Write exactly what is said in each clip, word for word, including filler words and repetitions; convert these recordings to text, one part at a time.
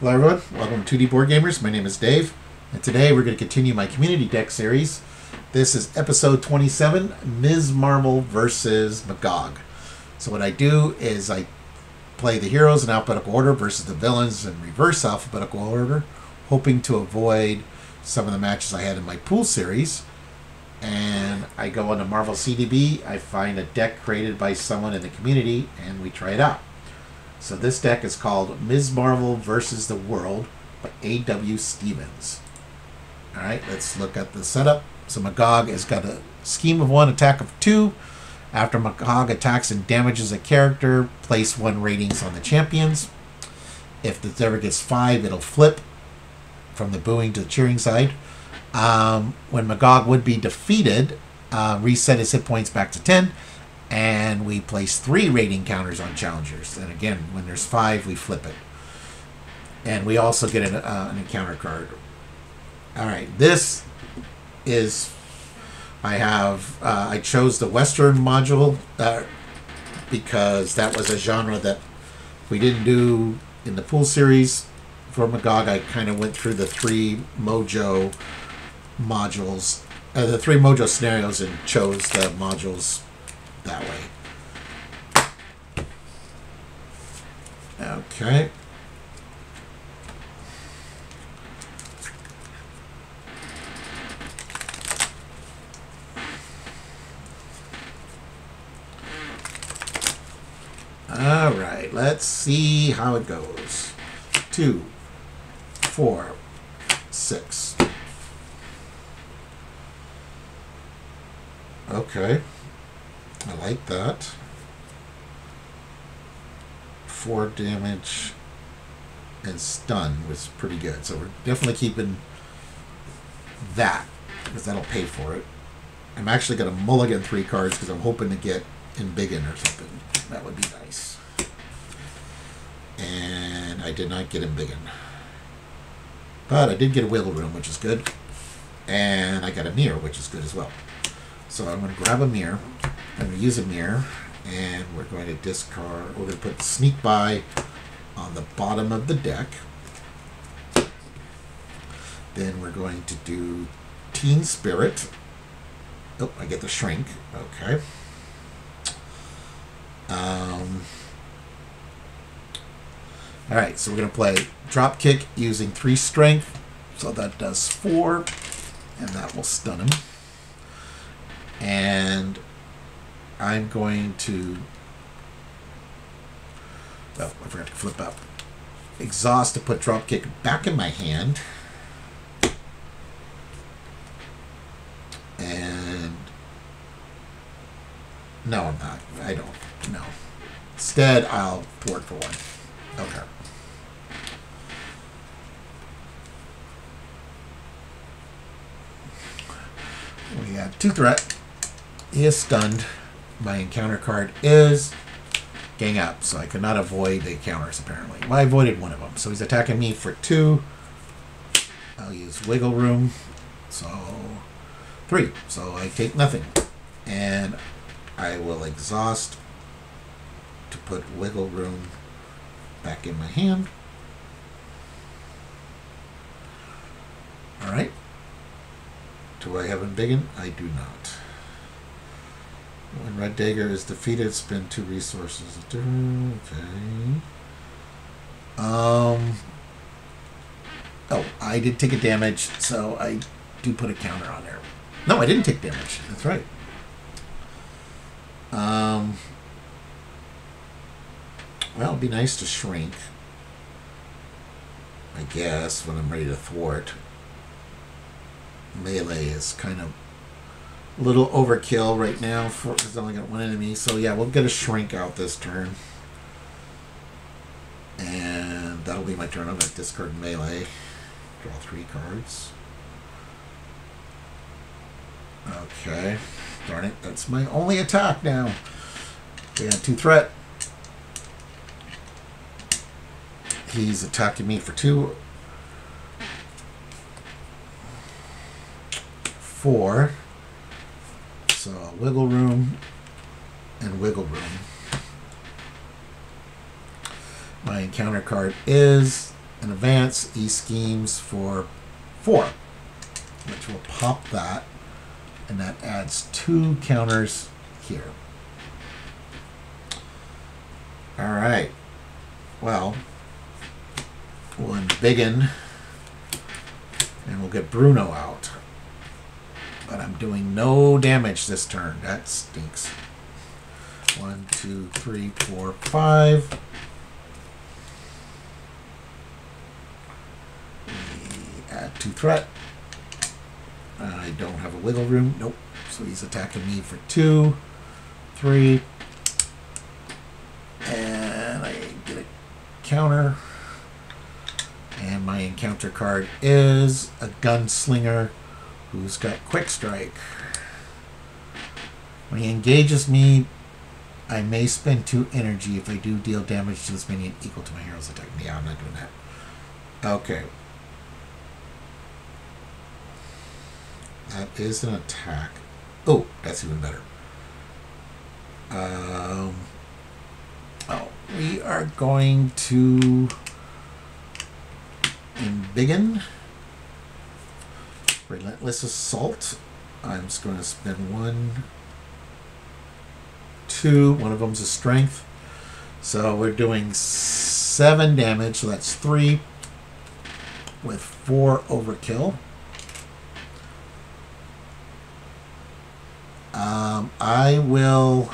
Hello everyone, welcome to two D Board Gamers. My name is Dave, and today we're going to continue my community deck series. This is episode twenty-seven, Miz Marvel versus Magog. So what I do is I play the heroes in alphabetical order versus the villains in reverse alphabetical order, hoping to avoid some of the matches I had in my pool series. And I go on to Marvel C D B, I find a deck created by someone in the community, and we try it out. So this deck is called Miz Marvel versus the World by A W Stevens. Alright, let's look at the setup. So Magog has got a scheme of one, attack of two. After Magog attacks and damages a character, place one ratings on the champions. If the server gets five, it'll flip from the booing to the cheering side. Um, when Magog would be defeated, uh, reset his hit points back to ten. And we place three rating counters on challengers. And again, when there's five, we flip it. And we also get an, uh, an encounter card. All right, this is... I have... Uh, I chose the Western module uh, because that was a genre that we didn't do in the pool series. For Magog, I kind of went through the three Mojo modules, uh, the three Mojo scenarios, and chose the modules that way. Okay. All right, let's see how it goes. Two, four, six. Okay. I like that. Four damage and stun was pretty good. So we're definitely keeping that because that'll pay for it. I'm actually going to mulligan three cards because I'm hoping to get Embiggen or something. That would be nice. And I did not get Embiggen. But I did get a Wiggle Room, which is good. And I got Amir, which is good as well. So I'm going to grab Amir. I'm going to use a mirror, and we're going to discard. We're going to put Sneak By on the bottom of the deck. Then we're going to do Teen Spirit. Oh, I get the Shrink. Okay. Um, all right, so we're going to play Drop Kick using three Strength. So that does four, and that will stun him. And I'm going to, oh, I forgot to flip up. Exhaust to put Drop Kick back in my hand. And, no, I'm not. I don't, no. Instead, I'll port for one. Okay. We have two threat. He is stunned. My encounter card is Gang Up, so I could not avoid the counters, apparently. Well, I avoided one of them, so he's attacking me for two. I'll use Wiggle Room, so three. So I take nothing, and I will exhaust to put Wiggle Room back in my hand. All right. Do I have Embiggen? I do not. When Red Dagger is defeated, spend two resources. Okay. Um. Oh, I did take a damage, so I do put a counter on there. No, I didn't take damage. That's right. Um. Well, it'd be nice to shrink, I guess, when I'm ready to thwart. Melee is kind of a little overkill right now for because I only got one enemy. So yeah, we'll get a shrink out this turn, and that'll be my turn. I'm gonna discard Melee, draw three cards. Okay, darn it, that's my only attack now. We have two threat. He's attacking me for two, four. So Wiggle Room and Wiggle Room. My encounter card is and advance E-schemes for four, which will pop that, and that adds two counters here. All right. Well, we'll embiggen, and we'll get Bruno out. But I'm doing no damage this turn. That stinks. One, two, three, four, five. We add two threat. I don't have a wiggle room. Nope. So he's attacking me for two, three, and I get a counter. And my encounter card is a gunslinger who's got quick strike. When he engages me, I may spend two energy if I do deal damage to this minion equal to my hero's attack. Yeah, I'm not doing that. Okay. That is an attack. Oh, that's even better. Um, oh, we are going to Embiggen. Relentless Assault. I'm just going to spend one, two. One of them's a strength. So we're doing seven damage. So that's three with four overkill. Um, I will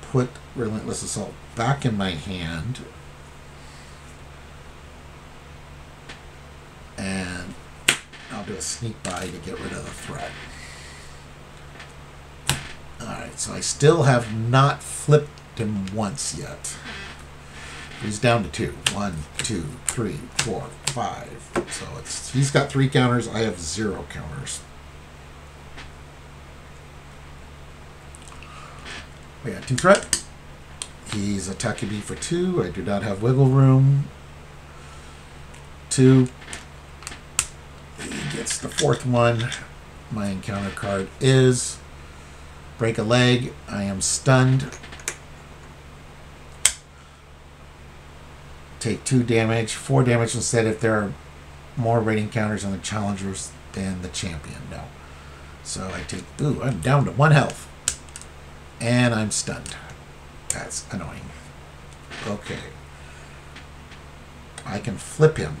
put Relentless Assault back in my hand. And I'll do a sneak by to get rid of the threat. Alright, so I still have not flipped him once yet. He's down to two. One, two, three, four, five. So it's, he's got three counters. I have zero counters. We got two threat. He's attacking me for two. I do not have wiggle room. Two. He gets the fourth one. My encounter card is break a leg. I am stunned. Take two damage. Four damage instead if there are more rating counters on the challengers than the champion. No. So I take... Ooh, I'm down to one health. And I'm stunned. That's annoying. Okay. I can flip him.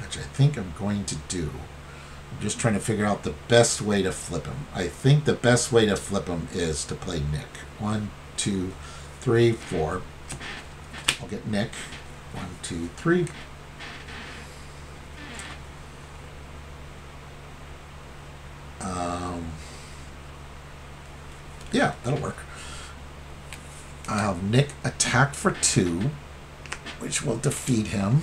Which I think I'm going to do. I'm just trying to figure out the best way to flip him. I think the best way to flip him is to play Nick. One, two, three, four. I'll get Nick. One, two, three. Um, yeah, that'll work. I'll have Nick attack for two, which will defeat him.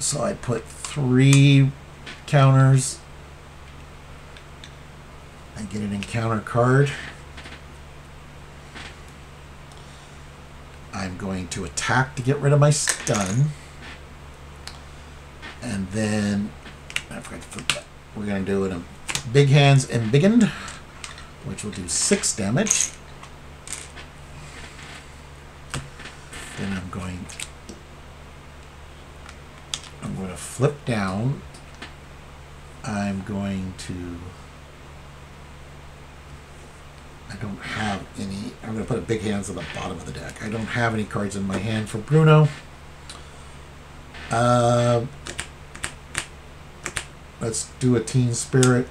So I put three counters. I get an encounter card. I'm going to attack to get rid of my stun. And then, I forgot to flip that. We're going to do it in Big Hands Embiggened, which will do six damage. Then I'm going, I'm going to flip down. I'm going to, I don't have any, I'm going to put a Big Hands on the bottom of the deck. I don't have any cards in my hand for Bruno. Uh... Let's do a Teen Spirit.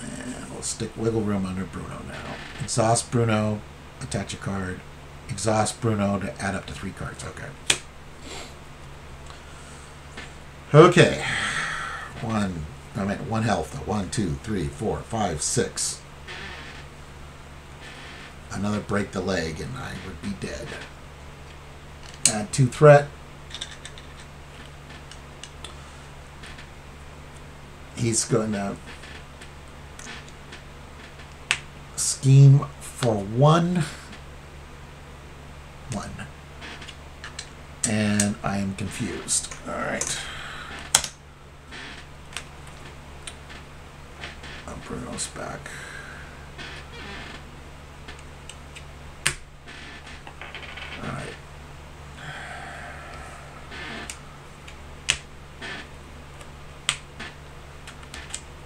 And we'll stick Wiggle Room under Bruno now. Exhaust Bruno, attach a card. Exhaust Bruno to add up to three cards. Okay. Okay. One, I meant one health. One, two, three, four, five, six. Another break the leg and I would be dead. Add two threat. He's going to scheme for one, one, and I am confused. All right, mouse back. All right.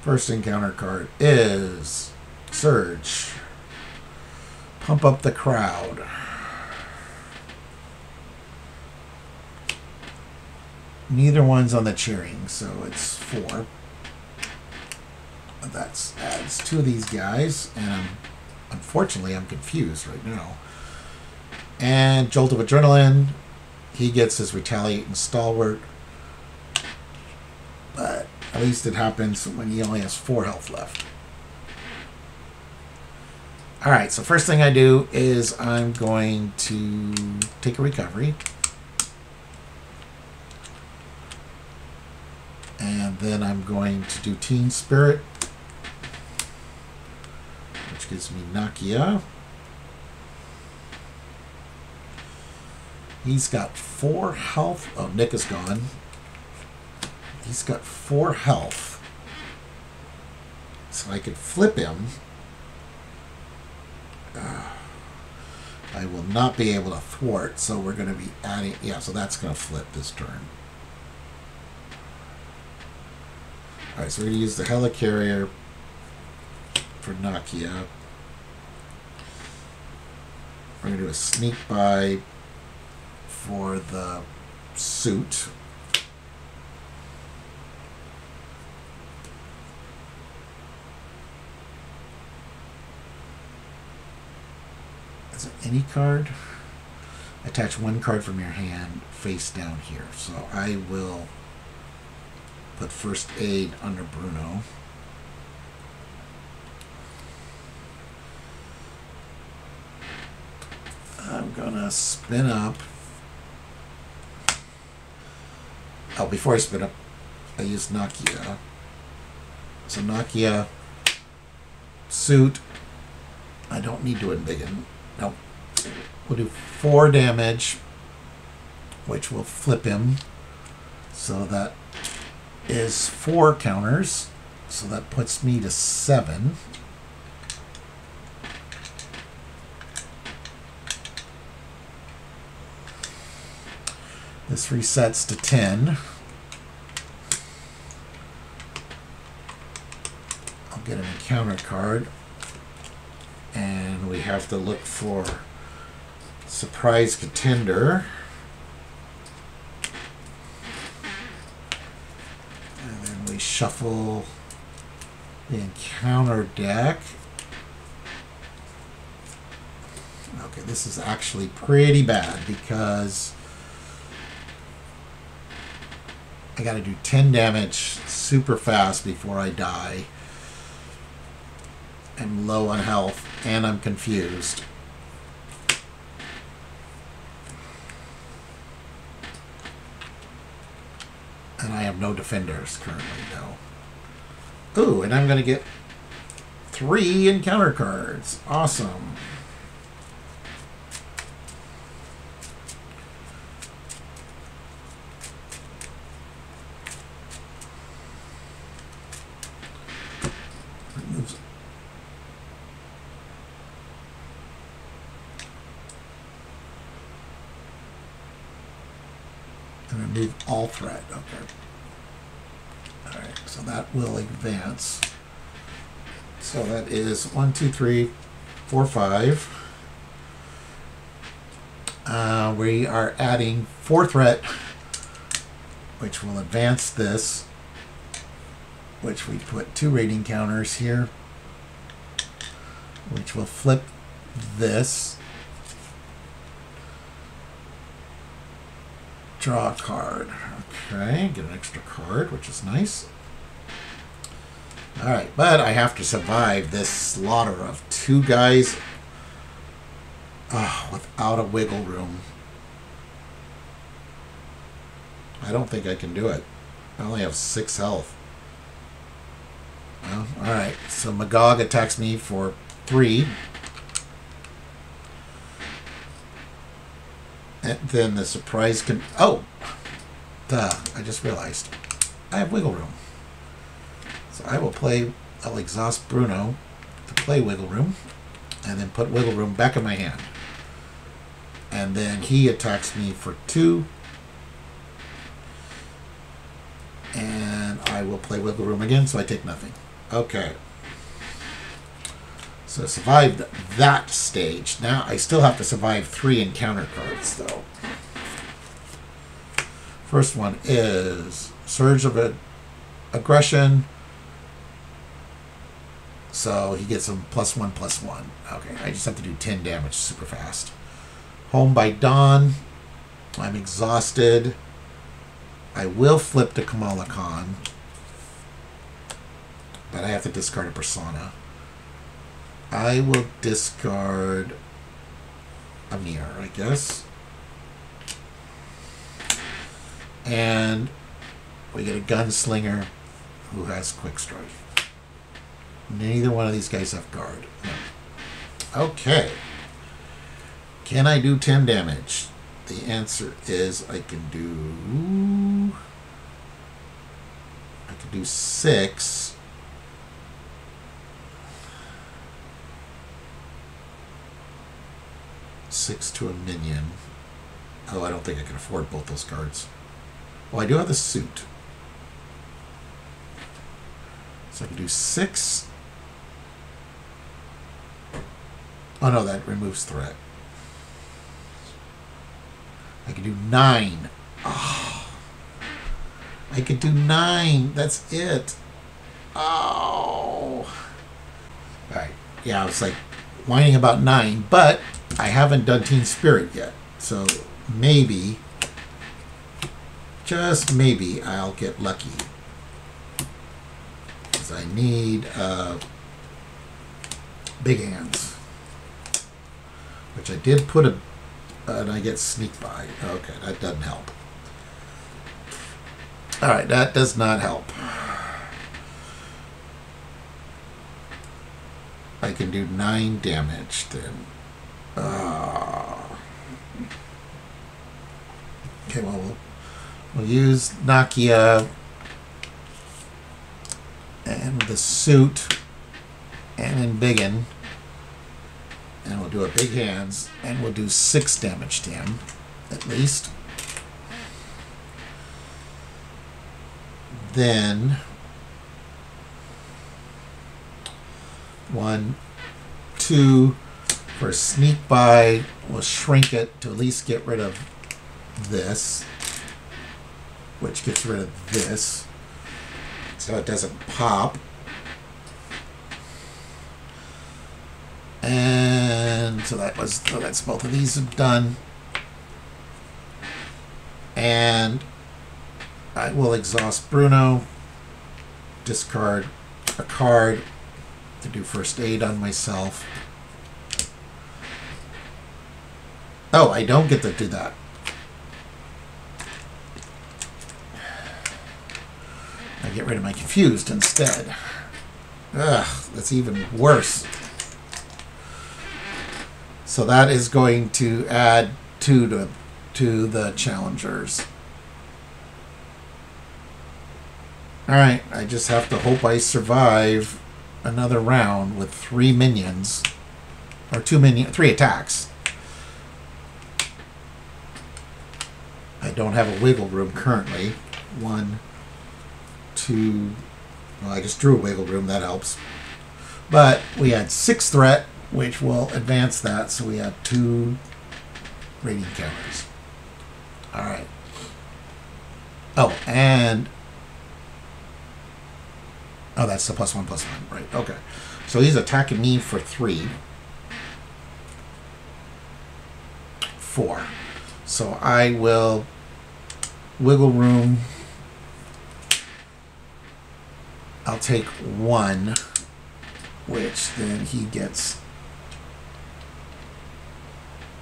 First encounter card is Surge. Pump up the crowd. Neither one's on the cheering, so it's four. That adds two of these guys, and I'm, unfortunately I'm confused right now. And Jolt of Adrenaline, he gets his Retaliating Stalwart, but at least it happens when he only has four health left. Alright, so first thing I do is I'm going to take a recovery. And then I'm going to do Teen Spirit, which gives me Nakia. He's got four health. Oh, Nick is gone. He's got four health. So I could flip him. Uh, I will not be able to thwart, so we're going to be adding... Yeah, so that's going to flip this turn. Alright, so we're going to use the Helicarrier for Nakia. We're going to do a Sneak By for the suit. Is it any card? Attach one card from your hand face down here. So I will put First Aid under Bruno. I'm gonna spin up. Oh, before I spin up, I use Nakia. So Nakia, suit. I don't need to Embiggen. Nope. We'll do four damage, which will flip him. So that is four counters. So that puts me to seven. This resets to ten. I'll get an encounter card. And we have to look for Surprise Contender. And then we shuffle the encounter deck. Okay, this is actually pretty bad because I gotta do ten damage super fast before I die. I'm low on health and I'm confused. And I have no defenders currently, though. Ooh, and I'm gonna get three encounter cards. Awesome. All threat. Okay. Alright, so that will advance. So that is one, two, three, four, five. Uh, we are adding four threat, which will advance this, which we put two rating counters here, which will flip this. Draw a card. Okay, get an extra card, which is nice. Alright, but I have to survive this slaughter of two guys uh, without a wiggle room. I don't think I can do it. I only have six health. Well, alright, so Magog attacks me for three. And then the surprise can... Oh! Duh. I just realized. I have wiggle room. So I will play I'll exhaust Bruno to play Wiggle Room, and then put Wiggle Room back in my hand. And then he attacks me for two. And I will play Wiggle Room again, so I take nothing. Okay. So I survived that stage. Now I still have to survive three encounter cards, though. First one is Surge of Ad- Aggression. So he gets a plus one, plus one. Okay, I just have to do ten damage super fast. Home by Dawn. I'm exhausted. I will flip to Kamala Khan, but I have to discard a persona. I will discard Amir, I guess. And we get a Gunslinger who has Quick Strike. Neither one of these guys have guard. No. Okay. Can I do ten damage? The answer is I can do... I can do six. Six to a minion. Oh, I don't think I can afford both those cards. Well, I do have the suit. So I can do six. Oh no, that removes threat. I could do nine. Oh, I could do nine. That's it. Oh. All right. Yeah, I was like whining about nine, but I haven't done Teen Spirit yet. So maybe, just maybe, I'll get lucky. Because I need uh, Big Hands, which I did put a... Uh, and I get Sneak By. Okay, that doesn't help. Alright, that does not help. I can do nine damage then. Uh, okay, well, well, we'll use Nakia and the suit and Embiggen. And we'll do a Big Hands, and we'll do six damage to him, at least. Then one, two, for Sneak By, we'll shrink it to at least get rid of this, which gets rid of this, so it doesn't pop. And so that was, so that's both of these done. And I will exhaust Bruno, discard a card to do First Aid on myself. Oh, I don't get to do that. I get rid of my Confused instead. Ugh, that's even worse. So that is going to add two to, to the challengers. Alright, I just have to hope I survive another round with three minions. Or two minions, three attacks. I don't have a Wiggle Room currently. One, two, well, I just drew a Wiggle Room, that helps. But we had six threat, which will advance that, so we have two rating counters. Alright. Oh, and... Oh, that's the plus one, plus one. Right, okay. So he's attacking me for three. Four. So I will Wiggle Room. I'll take one, which then he gets...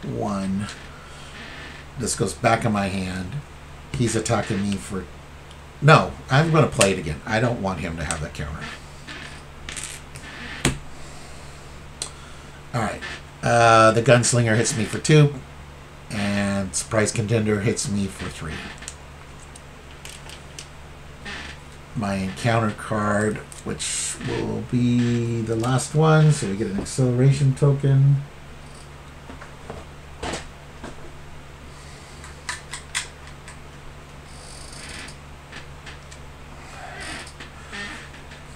one. This goes back in my hand. He's attacking me for... No, I'm going to play it again. I don't want him to have that counter. Alright. Uh, the Gunslinger hits me for two. And Surprise Contender hits me for three. my encounter card, which will be the last one, so we get an acceleration token.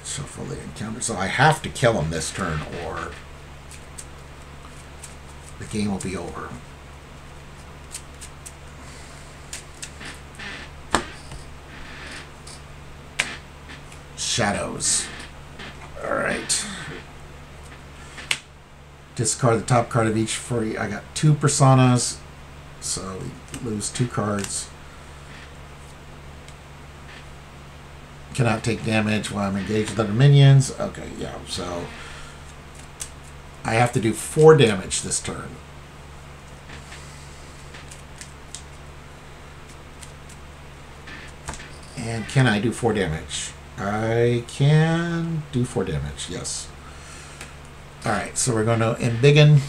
Shuffle the encounter. So I have to kill him this turn or the game will be over. Shadows. Alright. Discard the top card of each free. I got two personas, so we lose two cards. Cannot take damage while I'm engaged with other minions. Okay, yeah, so I have to do four damage this turn. And can I do four damage? I can do four damage, yes. Alright, so we're going to Embiggen.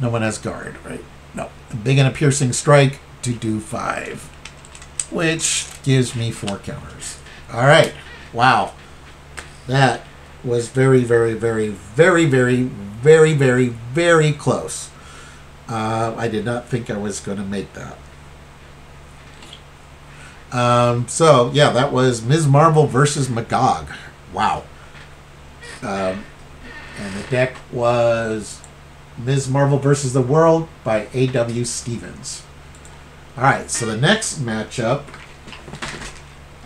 No one has guard, right? No. Embiggen a piercing strike to do five, which gives me four counters. Alright, wow. That was very, very, very, very, very, very, very, very close. Uh, I did not think I was going to make that. Um, so, yeah, that was Miz Marvel versus Magog. Wow. Um, and the deck was Miz Marvel versus the World by A W Stevens. Alright, so the next matchup,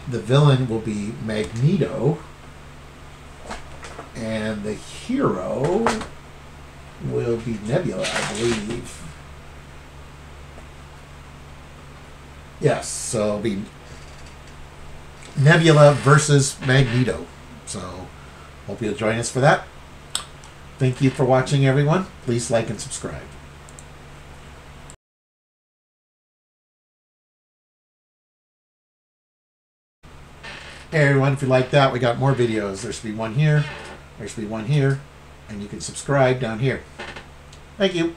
the villain will be Magneto, and the hero will be Nebula, I believe. Yes, so it'll be Nebula versus Magneto. So, hope you'll join us for that. Thank you for watching, everyone. Please like and subscribe. Hey, everyone, if you like that, we got more videos. There should be one here. There should be one here. And you can subscribe down here. Thank you.